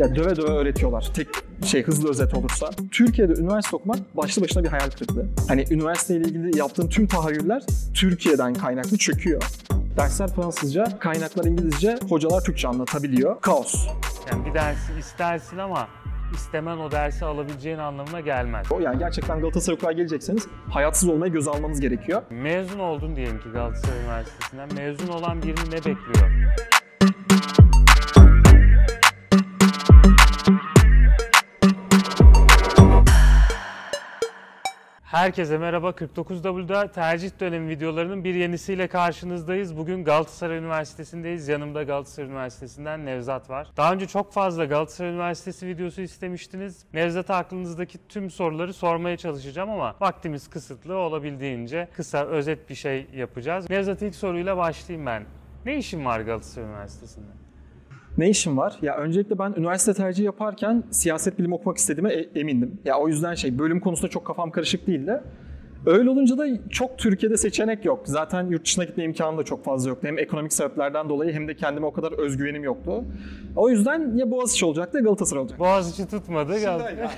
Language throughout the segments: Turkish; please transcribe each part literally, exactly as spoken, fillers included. ya döve döve öğretiyorlar. Tek şey hızlı özet olursa. Türkiye'de üniversite okumak başlı başına bir hayal kırıklığı. Hani üniversiteyle ilgili yaptığım tüm tahayyüller Türkiye'den kaynaklı çöküyor. Dersler Fransızca, kaynaklar İngilizce, hocalar Türkçe anlatabiliyor. Kaos. Yani bir dersi istersin ama istemen o dersi alabileceğin anlamına gelmez. O yani gerçekten Galatasaray okula gelecekseniz hayatsız olmaya göz almanız gerekiyor. Mezun oldun diyelim ki Galatasaray Üniversitesi'nden. Mezun olan birini ne bekliyor? Herkese merhaba, kırk dokuz W'da tercih dönemi videolarının bir yenisiyle karşınızdayız. Bugün Galatasaray Üniversitesi'ndeyiz. Yanımda Galatasaray Üniversitesi'nden Nevzat var. Daha önce çok fazla Galatasaray Üniversitesi videosu istemiştiniz. Nevzat'a aklınızdaki tüm soruları sormaya çalışacağım ama vaktimiz kısıtlı, olabildiğince kısa, özet bir şey yapacağız. Nevzat, ilk soruyla başlayayım ben. Ne işin var Galatasaray Üniversitesi'nde? Ne işim var? Ya öncelikle ben üniversite tercihi yaparken siyaset bilimi okumak istediğime e emindim. Ya o yüzden şey bölüm konusunda çok kafam karışık değildi. Öyle olunca da çok Türkiye'de seçenek yok. Zaten yurt dışına gitme imkanım da çok fazla yoktu. Hem ekonomik sebeplerden dolayı hem de kendime o kadar özgüvenim yoktu. O yüzden ya Boğaziçi olacaktı ya Galatasaray olacaktı. Boğaziçi tutmadı.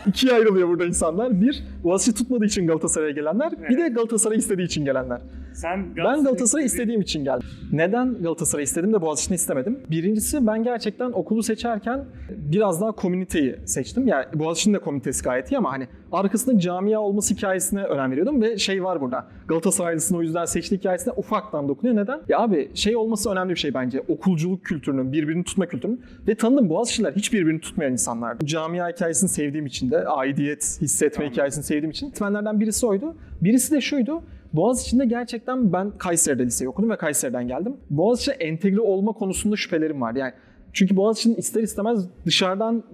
İkiye ayrılıyor burada insanlar. Bir, Boğaziçi tutmadığı için Galatasaray'a gelenler. Evet. Bir de Galatasaray istediği için gelenler. Sen Galatasaray ben Galatasaray istediğim, istediğim için geldim. Neden Galatasaray istedim de Boğaziçi'ni istemedim? Birincisi ben gerçekten okulu seçerken biraz daha komüniteyi seçtim. Yani Boğaziçi'nin de komünitesi gayet iyi ama hani arkasında camia olması hikayesine önem veriyordum ve şey var burada. Galatasaraylısını o yüzden seçti hikayesine ufaktan dokunuyor. Neden? Ya abi şey olması önemli bir şey bence. Okulculuk kültürünün, birbirini tutma kültürünün ve tanıdığım Boğaziçi'liler hiç birbirini tutmayan insanlardı. Camia hikayesini sevdiğim için de, aidiyet hissetme tamam. hikayesini sevdiğim için. Öğretmenlerden birisi oydu. Birisi de şuydu. Boğaziçi'nde gerçekten ben Kayseri'de liseyi okudum ve Kayseri'den geldim. Boğaziçi'ye entegre olma konusunda şüphelerim vardı. Yani çünkü Boğaziçi'nin ister istemez dışarıdan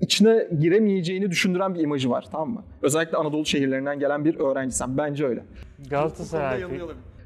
içine giremeyeceğini düşündüren bir imajı var, tamam mı? Özellikle Anadolu şehirlerinden gelen bir öğrencisem. Bence öyle. Galatasaray.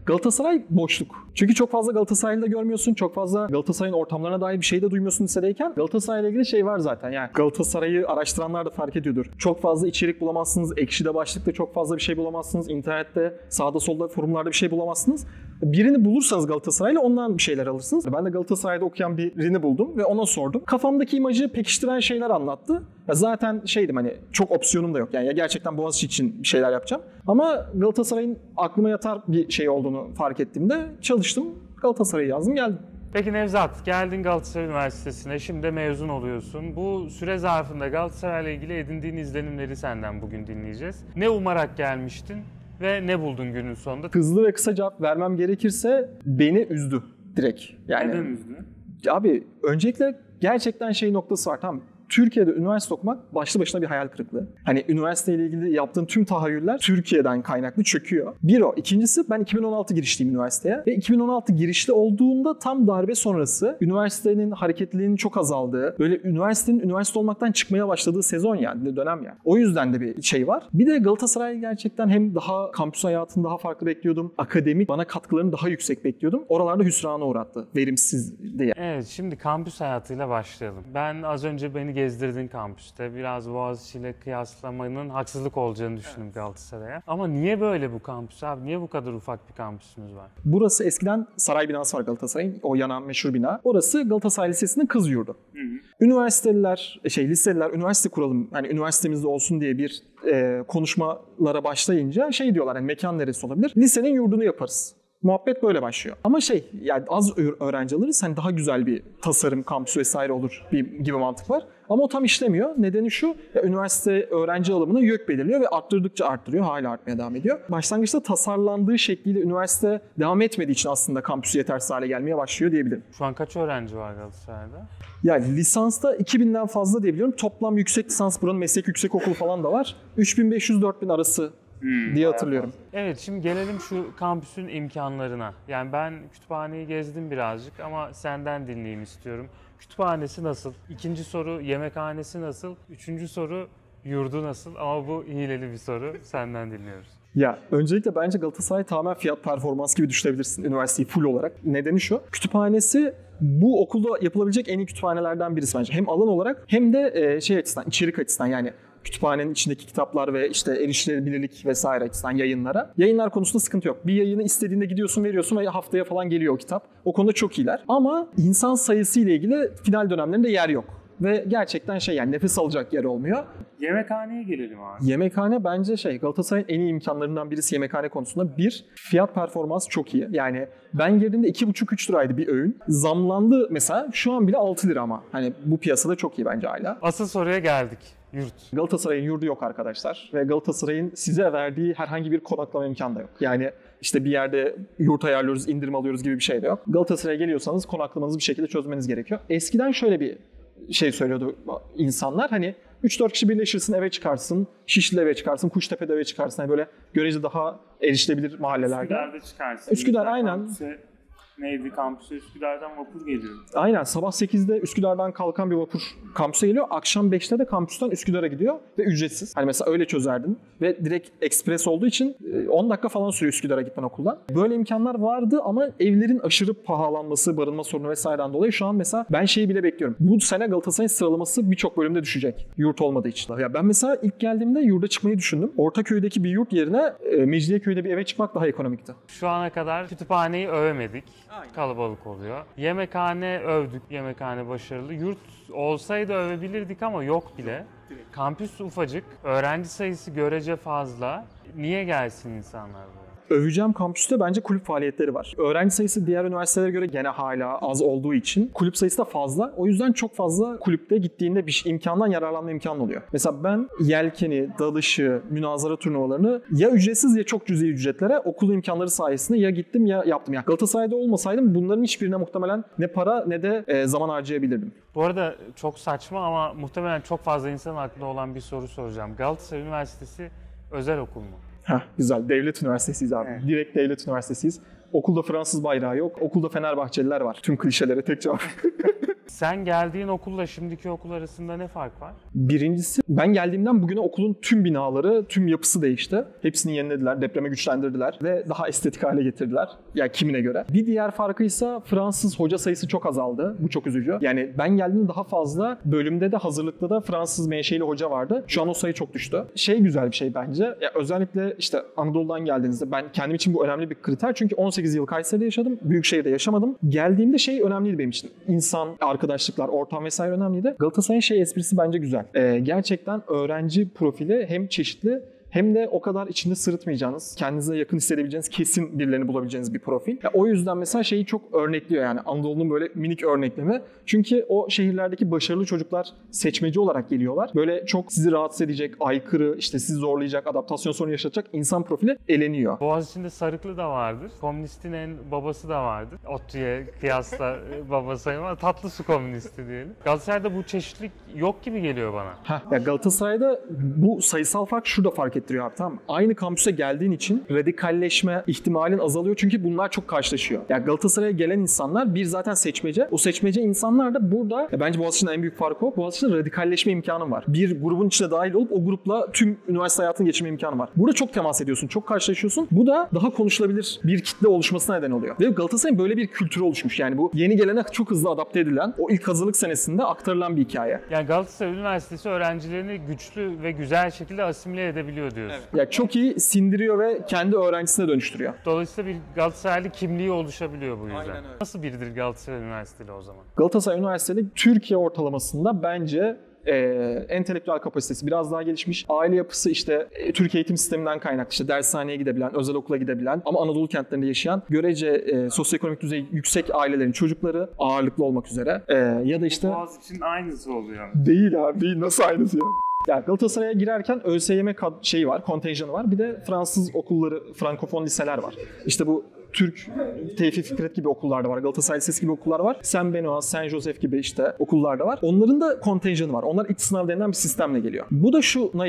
Galatasaray boşluk. Çünkü çok fazla Galatasaray'ı da görmüyorsun. Çok fazla Galatasaray'ın ortamlarına dair bir şey de duymuyorsun lisedeyken. Galatasaray'la ilgili şey var zaten. Yani Galatasaray'ı araştıranlar da fark ediyordur. Çok fazla içerik bulamazsınız. Ekşi'de, başlıkta çok fazla bir şey bulamazsınız. İnternette, sağda solda forumlarda bir şey bulamazsınız. Birini bulursanız Galatasaray'la ondan bir şeyler alırsınız. Ben de Galatasaray'da okuyan birini buldum ve ona sordum. Kafamdaki imajı pekiştiren şeyler anlattı. Ya zaten şeydim hani çok opsiyonum da yok. Yani ya gerçekten Boğaziçi için bir şeyler yapacağım. Ama Galatasaray'ın aklıma yatar bir şey olduğunu fark ettiğimde çalıştım. Galatasaray'ı yazdım, geldim. Peki Nevzat, geldin Galatasaray Üniversitesi'ne, şimdi mezun oluyorsun. Bu süre zarfında Galatasaray'la ilgili edindiğin izlenimleri senden bugün dinleyeceğiz. Ne umarak gelmiştin ve ne buldun günün sonunda? Hızlı ve kısa cevap vermem gerekirse beni üzdü direkt. Yani, neden üzdü? Abi öncelikle gerçekten şey noktası var, tamam. Türkiye'de üniversite okumak başlı başına bir hayal kırıklığı. Hani üniversiteyle ilgili yaptığım tüm tahayyüller Türkiye'den kaynaklı çöküyor. Bir o. İkincisi ben iki bin on altı girişliyim üniversiteye. Ve iki bin on altı girişli olduğumda tam darbe sonrası üniversitenin hareketliliğinin çok azaldığı, böyle üniversitenin üniversite olmaktan çıkmaya başladığı sezon yani, dönem yani. O yüzden de bir şey var. Bir de Galatasaray gerçekten hem daha kampüs hayatını daha farklı bekliyordum. Akademik bana katkılarını daha yüksek bekliyordum. Oralarda hüsrana uğrattı. Verimsizdi yani. Evet, şimdi kampüs hayatıyla başlayalım. Ben az önce beni gezdirdin kampüste. Biraz Boğaziçi'yle kıyaslamanın haksızlık olacağını düşündüm, evet. Galatasaray'a. Ama niye böyle bu kampüs abi? Niye bu kadar ufak bir kampüsümüz var? Burası eskiden saray binası var Galatasaray'ın. O yanan meşhur bina. Orası Galatasaray Lisesi'nin kız yurdu. Hı hı. Üniversiteliler, şey liseliler üniversite kuralım, hani üniversitemizde olsun diye bir e, konuşmalara başlayınca şey diyorlar, hani mekan neresi olabilir? Lisenin yurdunu yaparız. Muhabbet böyle başlıyor. Ama şey yani az öğrenci alırız, hani daha güzel bir tasarım kampüsü vesaire olur gibi mantık var. Ama o tam işlemiyor. Nedeni şu, ya üniversite öğrenci alımını YÖK belirliyor ve arttırdıkça arttırıyor. Hala artmaya devam ediyor. Başlangıçta tasarlandığı şekliyle üniversite devam etmediği için aslında kampüsü yetersiz hale gelmeye başlıyor diyebilirim. Şu an kaç öğrenci var Galatasaray'da? Yani lisansta iki binden fazla diyebiliyorum. Toplam yüksek lisans, buranın meslek yüksekokulu falan da var. üç bin beş yüz dört bin arası. Hmm, diye hatırlıyorum. Evet, şimdi gelelim şu kampüsün imkanlarına. Yani ben kütüphaneyi gezdim birazcık ama senden dinleyeyim istiyorum. Kütüphanesi nasıl? İkinci soru yemekhanesi nasıl? Üçüncü soru yurdu nasıl? Ama bu hileli bir soru. Senden dinliyoruz. Ya öncelikle bence Galatasaray tamamen fiyat performans gibi düşünebilirsin üniversiteyi full olarak. Nedeni şu, kütüphanesi bu okulda yapılabilecek en iyi kütüphanelerden birisi bence. Hem alan olarak hem de şey açısından, içerik açısından yani. Kütüphanenin içindeki kitaplar ve işte erişilebilirlik vesaire açısından yayınlara. Yayınlar konusunda sıkıntı yok. Bir yayını istediğinde gidiyorsun, veriyorsun ve haftaya falan geliyor o kitap. O konuda çok iyiler. Ama insan sayısı ile ilgili final dönemlerinde yer yok. ve gerçekten şey yani nefes alacak yer olmuyor. Yemekhaneye gelelim abi. Yemekhane bence şey Galatasaray'ın en iyi imkanlarından birisi yemekhane konusunda. Bir, fiyat performans çok iyi. Yani ben girdiğimde iki buçuk üç liraydı bir öğün. Zamlandı mesela şu an bile altı lira ama. Hani bu piyasada çok iyi bence hala. Asıl soruya geldik. Yurt. Galatasaray'ın yurdu yok arkadaşlar. Ve Galatasaray'ın size verdiği herhangi bir konaklama imkanı da yok. Yani işte bir yerde yurt ayarlıyoruz, indirim alıyoruz gibi bir şey de yok. Galatasaray'a geliyorsanız konaklamanızı bir şekilde çözmeniz gerekiyor. Eskiden şöyle bir şey söylüyordu insanlar. Hani üç dört kişi birleşirsin, eve çıkarsın. Şişli'de eve çıkarsın, Kuştepe'de eve çıkarsın. Yani böyle görece daha erişilebilir mahallelerde. Üsküdar'da çıkarsın. Üsküdar aynen. Kampüse, neydi kampüse? Üsküdar'dan vapur geliyor. Aynen. Sabah sekizde Üsküdar'dan kalkan bir vapur kampüse geliyor. Akşam beşte de kampüsten Üsküdar'a gidiyor ve ücretsiz. Hani mesela öyle çözerdin ve direkt ekspres olduğu için on dakika falan sürüyor Üsküdar'a gitmen okuldan. Böyle imkanlar vardı ama evlerin aşırı pahalanması, barınma sorunu vesaireden dolayı şu an mesela ben şeyi bile bekliyorum. Bu sene Galatasaray'ın sıralaması birçok bölümde düşecek. Yurt olmadığı için. Ya ben mesela ilk geldiğimde yurda çıkmayı düşündüm. Ortaköy'deki bir yurt yerine Mecidiyeköy'de bir eve çıkmak daha ekonomikti. Şu ana kadar kütüphaneyi övemedik. Aynen. Kalabalık oluyor. Yemekhane övdük. Yemekhane başarılı. Yurt olsaydı övebilirdik ama yok bile. Direkt. Kampüs ufacık. Öğrenci sayısı görece fazla. Niye gelsin insanlar buraya? Öveceğim kampüste bence kulüp faaliyetleri var. Öğrenci sayısı diğer üniversitelere göre gene hala az olduğu için kulüp sayısı da fazla. O yüzden çok fazla kulüpte gittiğinde bir imkandan yararlanma imkanı oluyor. Mesela ben yelkeni, dalışı, münazara turnuvalarını ya ücretsiz ya çok cüzi ücretlere okul imkanları sayesinde ya gittim ya yaptım. Yani Galatasaray'da olmasaydım bunların hiçbirine muhtemelen ne para ne de zaman harcayabilirdim. Bu arada çok saçma ama muhtemelen çok fazla insanın aklında olan bir soru soracağım. Galatasaray Üniversitesi özel okul mu? Heh, güzel. Devlet üniversitesiyiz abi. Evet. Direkt devlet üniversitesiyiz. Okulda Fransız bayrağı yok. Okulda Fenerbahçeliler var. Tüm klişelere tek cevap. Sen geldiğin okulla şimdiki okul arasında ne fark var? Birincisi ben geldiğimden bugüne okulun tüm binaları, tüm yapısı değişti. Hepsini yenilediler, depreme güçlendirdiler ve daha estetik hale getirdiler. Yani kimine göre. Bir diğer farkıysa Fransız hoca sayısı çok azaldı. Bu çok üzücü. Yani ben geldiğimde daha fazla bölümde de hazırlıkta da Fransız menşeli hoca vardı. Şu an o sayı çok düştü. Şey güzel bir şey bence. Ya özellikle işte Anadolu'dan geldiğinizde ben kendim için bu önemli bir kriter. Çünkü on sekiz yıl Kayseri'de yaşadım. Büyükşehir'de yaşamadım. Geldiğimde şey önemliydi benim için. İnsan, arkadaşlıklar, ortam vesaire önemliydi. Galatasaray'ın şey esprisi bence güzel. Ee, gerçekten öğrenci profili hem çeşitli hem de o kadar içinde sırıtmayacağınız, kendinize yakın hissedebileceğiniz, kesin birilerini bulabileceğiniz bir profil. Ya, o yüzden mesela şeyi çok örnekliyor yani Anadolu'nun böyle minik örneklemi. Çünkü o şehirlerdeki başarılı çocuklar seçmeci olarak geliyorlar. Böyle çok sizi rahatsız edecek, aykırı, işte sizi zorlayacak, adaptasyon sorunu yaşatacak insan profili eleniyor. Boğaziçi'nde Sarıklı da vardır. Komünistin en babası da vardır. Ottu'ya kıyasla babası ama tatlı su komünisti diyelim. Galatasaray'da bu çeşitlilik yok gibi geliyor bana. Heh, ya Galatasaray'da bu sayısal fark şurada fark ettiriyor abi, tamam mı? Aynı kampüse geldiğin için radikalleşme ihtimalin azalıyor çünkü bunlar çok karşılaşıyor. Ya Galatasaray'a gelen insanlar bir zaten seçmece. O seçmece insanlar da burada bence Boğaziçi'nin en büyük farkı o. Boğaziçi'nin radikalleşme imkanı var. Bir grubun içine dahil olup o grupla tüm üniversite hayatını geçirme imkanı var. Burada çok temas ediyorsun, çok karşılaşıyorsun. Bu da daha konuşulabilir bir kitle oluşmasına neden oluyor. Ve Galatasaray'ın böyle bir kültürü oluşmuş. Yani bu yeni gelene çok hızlı adapte edilen, o ilk hazırlık senesinde aktarılan bir hikaye. Yani Galatasaray Üniversitesi öğrencilerini güçlü ve güzel şekilde asimile edebiliyor. Evet. Ya çok iyi sindiriyor ve kendi öğrencisine dönüştürüyor. Dolayısıyla bir Galatasaraylı kimliği oluşabiliyor bu yüzden. Aynen öyle. Nasıl biridir Galatasaray Üniversitesi o zaman? Galatasaray Üniversitesi Türkiye ortalamasında bence E, entelektüel kapasitesi biraz daha gelişmiş. Aile yapısı işte e, Türk eğitim sisteminden kaynaklı. İşte dershaneye gidebilen, özel okula gidebilen ama Anadolu kentlerinde yaşayan görece e, sosyoekonomik düzey yüksek ailelerin çocukları ağırlıklı olmak üzere. E, ya da işte... Boğaziçi'nin aynısı oluyor. Değil abi. Değil. Nasıl aynısı ya? Yani Galatasaray'a girerken ÖSYM kad- şeyi var, kontenjanı var. Bir de Fransız okulları, Frankofon liseler var. İşte bu Türk, Tevfik Fikret gibi okullarda var. Galatasaray Lisesi gibi okullar var. Saint Benoît, Saint Joseph gibi işte okullarda var. Onların da kontenjanı var. Onlar iç sınav denilen bir sistemle geliyor. Bu da şuna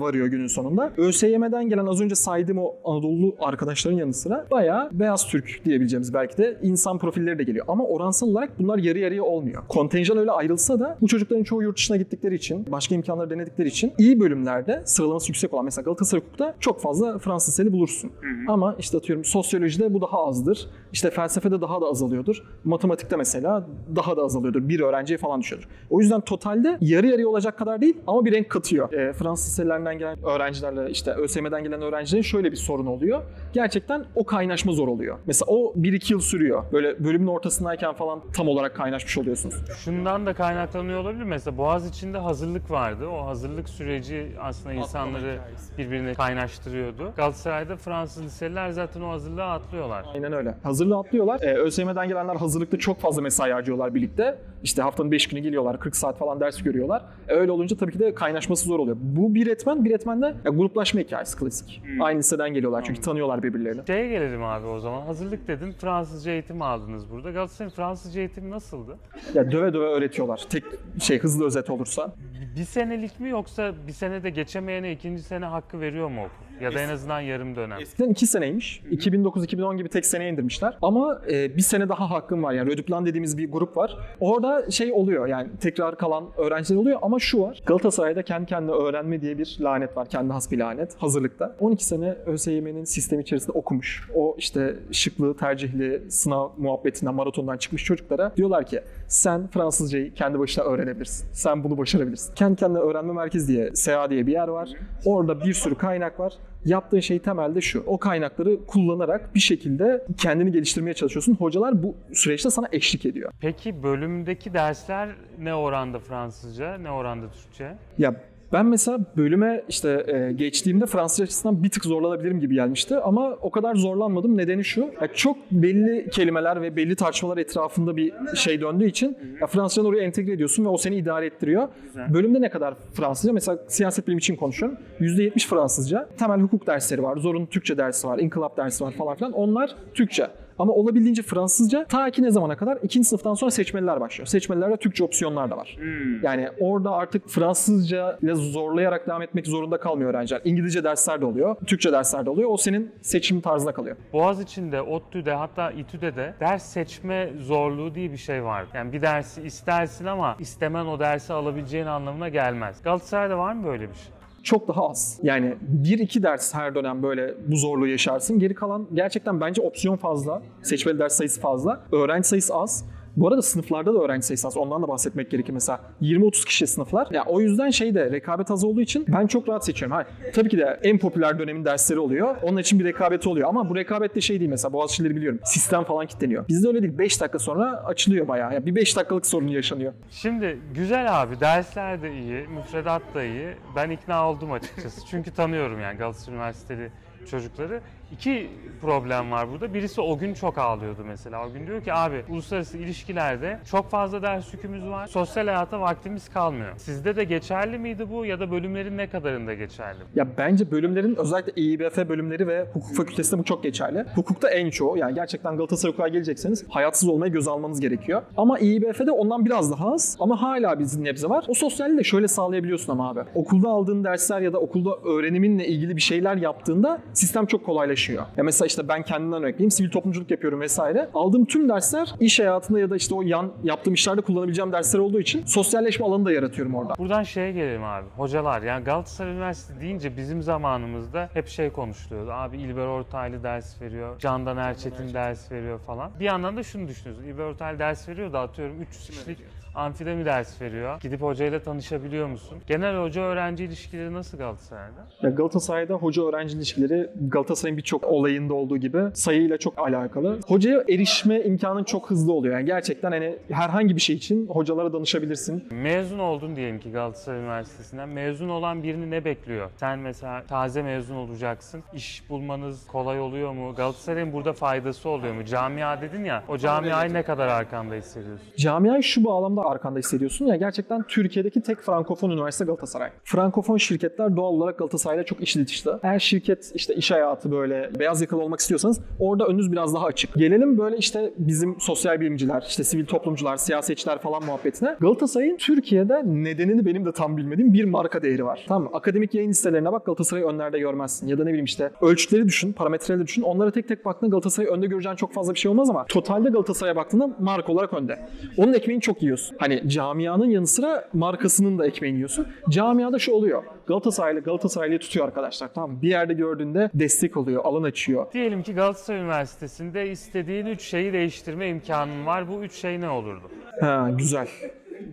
varıyor günün sonunda. ÖSYM'den gelen az önce saydığım o Anadolu arkadaşların yanı sıra bayağı beyaz Türk diyebileceğimiz belki de insan profilleri de geliyor. Ama oransal olarak bunlar yarı yarıya olmuyor. Kontenjan öyle ayrılsa da bu çocukların çoğu yurt dışına gittikleri için, başka imkanları denedikleri için iyi bölümlerde sıralaması yüksek olan mesela Galatasaray Hukuk'ta çok fazla Fransız liseli bulursun. Hı hı. Ama işte atıyorum sosyolojide Türkçe'de bu daha azdır. İşte felsefede daha da azalıyordur. Matematikte mesela daha da azalıyordur. Bir öğrenciye falan düşüyordur. O yüzden totalde yarı yarıya olacak kadar değil ama bir renk katıyor. E, Fransız liselerinden gelen öğrencilerle işte ÖSYM'den gelen öğrencilerin şöyle bir sorun oluyor. Gerçekten o kaynaşma zor oluyor. Mesela o bir iki yıl sürüyor. Böyle bölümün ortasındayken falan tam olarak kaynaşmış oluyorsunuz. Şundan da kaynaklanıyor olabilir. Mesela Boğaziçi'nde hazırlık vardı. O hazırlık süreci aslında insanları birbirine kaynaştırıyordu. Galatasaray'da Fransız liseliler zaten o hazırlığa atlıyorlar. Aynen öyle. Hazırlığa atlıyorlar. Ee, ÖSYM'den gelenler hazırlıkta çok fazla mesai harcıyorlar birlikte. İşte haftanın beş günü geliyorlar. kırk saat falan ders görüyorlar. Ee, öyle olunca tabii ki de kaynaşması zor oluyor. Bu bir etmen, bir etmen de ya, gruplaşma hikayesi klasik. Hmm. Aynı liseden geliyorlar çünkü Anladım. Tanıyorlar birbirlerini. Şeye gelelim abi o zaman. Hazırlık dedin. Fransızca eğitim aldınız burada. Galatasaray'ın Fransızca eğitimi nasıldı? Ya döve döve öğretiyorlar. Tek şey hızlı özet olursa. Bir senelik mi yoksa bir senede geçemeyene ikinci sene hakkı veriyor mu okul? Ya da en azından yarım dönem. Eskiden iki seneymiş. iki bin dokuz iki bin on gibi tek seneye indirmişler. Ama e, bir sene daha hakkım var. Yani Röduplan dediğimiz bir grup var. Orada şey oluyor yani tekrar kalan öğrenciler oluyor ama şu var. Galatasaray'da kendi kendine öğrenme diye bir lanet var. Kendi has bir lanet. Hazırlıkta. on iki sene ÖSYM'nin sistemi içerisinde okumuş. O işte şıklı, tercihli, sınav muhabbetinden, maratondan çıkmış çocuklara diyorlar ki sen Fransızcayı kendi başına öğrenebilirsin. Sen bunu başarabilirsin. Kendi kendine öğrenme merkezi diye S E A diye bir yer var. Orada bir sürü kaynak var. Yaptığın şey temelde şu, o kaynakları kullanarak bir şekilde kendini geliştirmeye çalışıyorsun. Hocalar bu süreçte sana eşlik ediyor. Peki bölümdeki dersler ne oranda Fransızca, ne oranda Türkçe? Ya ben mesela bölüme işte geçtiğimde Fransızca açısından bir tık zorlanabilirim gibi gelmişti ama o kadar zorlanmadım. Nedeni şu, çok belli kelimeler ve belli tartışmalar etrafında bir şey döndüğü için Fransızcanı oraya entegre ediyorsun ve o seni idare ettiriyor. Güzel. Bölümde ne kadar Fransızca? Mesela siyaset bilimi için konuşuyorum. yüzde yetmiş Fransızca. Temel hukuk dersleri var, zorunlu Türkçe dersi var, inkılap dersi var falan filan. Onlar Türkçe. Ama olabildiğince Fransızca ta ki ne zamana kadar? İkinci sınıftan sonra seçmeliler başlıyor. Seçmelilerde Türkçe opsiyonlar da var. Hmm. Yani orada artık Fransızca ile zorlayarak devam etmek zorunda kalmıyor öğrenciler. İngilizce dersler de oluyor, Türkçe dersler de oluyor. O senin seçim tarzına kalıyor. Boğaziçi'nde, ODTÜ'de hatta İTÜ'de de ders seçme zorluğu diye bir şey var. Yani bir dersi istersin ama istemen o dersi alabileceğin anlamına gelmez. Galatasaray'da var mı böyle bir şey? Çok daha az. Yani bir iki ders her dönem böyle bu zorluğu yaşarsın. Geri kalan gerçekten bence opsiyon fazla. Seçmeli ders sayısı fazla. Öğrenci sayısı az. Bu arada sınıflarda da öğrenci sayısı az. Ondan da bahsetmek gerekir mesela. yirmi otuz kişi sınıflar. Ya o yüzden şey de rekabet az olduğu için ben çok rahat seçiyorum. Hayır. Tabii ki de en popüler dönemin dersleri oluyor. Onun için bir rekabet oluyor. Ama bu rekabet de şey değil mesela. Boğaziçi'leri biliyorum. Sistem falan kilitleniyor. Bizde öyle değil. beş dakika sonra açılıyor bayağı. Yani bir beş dakikalık sorun yaşanıyor. Şimdi güzel abi. Dersler de iyi. Müfredat da iyi. Ben ikna oldum açıkçası. Çünkü tanıyorum yani Galatasaray Üniversitesi çocukları. İki problem var burada. Birisi o gün çok ağlıyordu mesela. O gün diyor ki abi uluslararası ilişkilerde çok fazla ders yükümüz var. Sosyal hayata vaktimiz kalmıyor. Sizde de geçerli miydi bu ya da bölümlerin ne kadarında geçerli? Ya bence bölümlerin özellikle İİBF bölümleri ve hukuk fakültesinde bu çok geçerli. Hukukta en çoğu. Yani gerçekten Galatasaray hukuka gelecekseniz hayatsız olmayı göze almanız gerekiyor. Ama İİBF'de ondan biraz daha az ama hala bir nebze var. O sosyali de şöyle sağlayabiliyorsun ama abi. Okulda aldığın dersler ya da okulda öğreniminle ilgili bir şeyler yaptığında sistem çok kolaylaşıyor. Ya mesela işte ben kendimden örnekleyeyim, sivil toplumculuk yapıyorum vesaire. Aldığım tüm dersler iş hayatında ya da işte o yan yaptığım işlerde kullanabileceğim dersler olduğu için sosyalleşme alanı da yaratıyorum orada. Buradan şeye gelelim abi. Hocalar yani Galatasaray Üniversitesi deyince bizim zamanımızda hep şey konuşuluyordu. Abi İlber Ortaylı ders veriyor, Candan Erçetin ders veriyor falan. Bir yandan da şunu düşünüyorsun. İlber Ortaylı ders veriyor da atıyorum üç yüz kişilik amfide mi ders veriyor? Gidip hocayla tanışabiliyor musun? Genel hoca-öğrenci ilişkileri nasıl Galatasaray'da? Ya Galatasaray'da hoca-öğrenci ilişkileri Galatasaray'ın birçok olayında olduğu gibi sayıyla çok alakalı. Hocaya erişme imkanın çok hızlı oluyor. Yani gerçekten hani herhangi bir şey için hocalara danışabilirsin. Mezun oldun diyelim ki Galatasaray Üniversitesi'nden. Mezun olan birini ne bekliyor? Sen mesela taze mezun olacaksın. İş bulmanız kolay oluyor mu? Galatasaray'ın burada faydası oluyor mu? Camia dedin ya. O camiayı ne kadar arkanda hissediyorsun? Camiayı şu bağlamda arkanda hissediyorsun ya gerçekten Türkiye'deki tek Frankofon üniversite Galatasaray. Frankofon şirketler doğal olarak Galatasaray'la çok işli dışlı. Eğer şirket işte iş hayatı böyle beyaz yakalı olmak istiyorsanız orada önünüz biraz daha açık. Gelelim böyle işte bizim sosyal bilimciler, işte sivil toplumcular, siyasetçiler falan muhabbetine. Galatasaray'ın Türkiye'de nedenini benim de tam bilmediğim bir marka değeri var. Tamam mı? Akademik yayın listelerine bak Galatasaray'ı önlerde görmezsin. Ya da ne bileyim işte ölçütleri düşün, parametreleri düşün. Onlara tek tek baktığında Galatasaray'ı önde göreceğin çok fazla bir şey olmaz ama totalde Galatasaray'a baktığında marka olarak önde. Onun ekmeğini çok yiyorsun. Hani camianın yanı sıra markasının da ekmeğini yiyorsun. Camiada şu oluyor. Galatasaraylı Galatasaraylı'yı tutuyor arkadaşlar. Tamam, bir yerde gördüğünde destek oluyor, alan açıyor. Diyelim ki Galatasaray Üniversitesi'nde istediğin üç şeyi değiştirme imkanın var. Bu üç şey ne olurdu? Ha, güzel.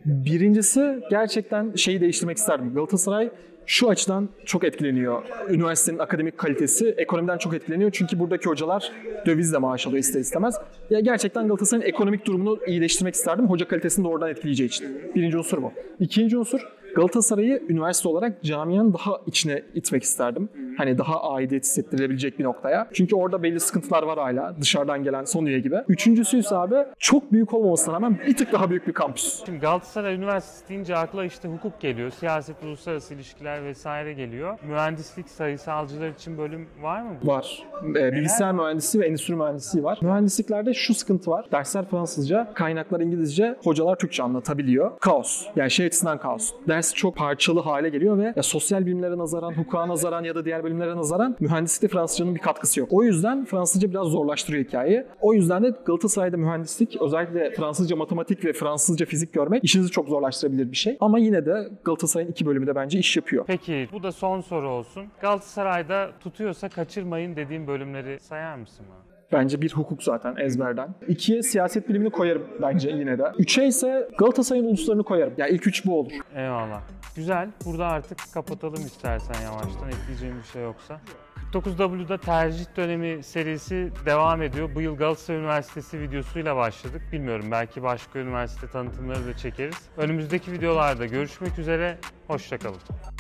Birincisi, gerçekten şeyi değiştirmek isterdim. Galatasaray şu açıdan çok etkileniyor. Üniversitenin akademik kalitesi ekonomiden çok etkileniyor. Çünkü buradaki hocalar dövizle maaş alıyor ister istemez. Ya gerçekten Galatasaray'ın ekonomik durumunu iyileştirmek isterdim. Hoca kalitesini de oradan etkileyeceği için. Birinci unsur bu. İkinci unsur, Galatasaray'ı üniversite olarak camianın daha içine itmek isterdim. Hani daha aidiyet hissettirilebilecek bir noktaya. Çünkü orada belli sıkıntılar var hala. Dışarıdan gelen son üye gibi. Üçüncüsü ise abi, çok büyük olmamasına rağmen bir tık daha büyük bir kampüs. Şimdi Galatasaray Üniversitesi deyince akla işte hukuk geliyor. Siyaset, uluslararası ilişkiler vesaire geliyor. Mühendislik, sayısalcılar için bölüm var mı? Var. Ee, bilgisayar mühendisliği ve endüstri mühendisliği var. Mühendisliklerde şu sıkıntı var. Dersler Fransızca, kaynaklar İngilizce, hocalar Türkçe anlatabiliyor. Kaos. Yani şey açısından kaos. Ders çok parçalı hale geliyor ve ya sosyal bilimlere nazaran, hukuka nazaran ya da diğer bölümlere nazaran mühendislikte Fransızcanın bir katkısı yok. O yüzden Fransızca biraz zorlaştırıyor hikayeyi. O yüzden de Galatasaray'da mühendislik, özellikle Fransızca matematik ve Fransızca fizik görmek işinizi çok zorlaştırabilir bir şey. Ama yine de Galatasaray'ın iki bölümü de bence iş yapıyor. Peki bu da son soru olsun. Galatasaray'da tutuyorsa kaçırmayın dediğim bölümleri sayar mısın bana? Bence bir hukuk zaten ezberden. İkiye siyaset bilimini koyarım bence yine de. Üçe ise Galatasaray'ın uluslarını koyarım. Ya yani ilk üç bu olur. Eyvallah. Güzel. Burada artık kapatalım istersen yavaştan. Ekleyeceğim bir şey yoksa. kırk dokuz W'da tercih dönemi serisi devam ediyor. Bu yıl Galatasaray Üniversitesi videosuyla başladık. Bilmiyorum, belki başka üniversite tanıtımları da çekeriz. Önümüzdeki videolarda görüşmek üzere. Hoşça kalın.